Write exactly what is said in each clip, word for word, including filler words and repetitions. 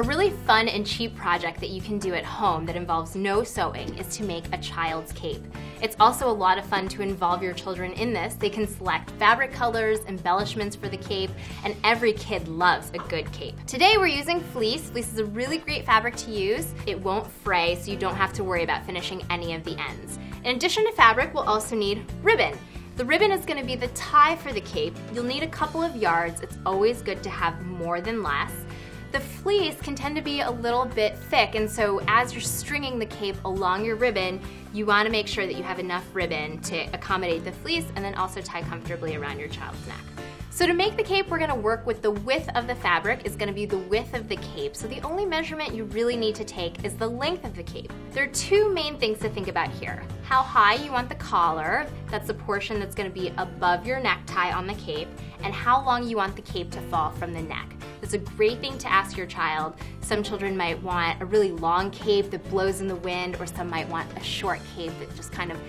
A really fun and cheap project that you can do at home that involves no sewing is to make a child's cape. It's also a lot of fun to involve your children in this. They can select fabric colors, embellishments for the cape, and every kid loves a good cape. Today we're using fleece. Fleece is a really great fabric to use. It won't fray, so you don't have to worry about finishing any of the ends. In addition to fabric, we'll also need ribbon. The ribbon is going to be the tie for the cape. You'll need a couple of yards. It's always good to have more than less. The fleece can tend to be a little bit thick, and so as you're stringing the cape along your ribbon, you want to make sure that you have enough ribbon to accommodate the fleece and then also tie comfortably around your child's neck. So to make the cape, we're going to work with the width of the fabric is going to be the width of the cape. So the only measurement you really need to take is the length of the cape. There are two main things to think about here. How high you want the collar, that's the portion that's going to be above your necktie on the cape, and how long you want the cape to fall from the neck. It's a great thing to ask your child. Some children might want a really long cape that blows in the wind, or some might want a short cape that just kind of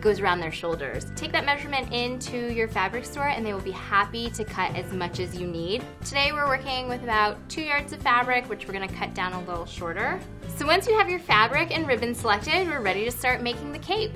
goes around their shoulders. Take that measurement into your fabric store and they will be happy to cut as much as you need. Today we're working with about two yards of fabric, which we're going to cut down a little shorter. So once you have your fabric and ribbon selected, we're ready to start making the cape.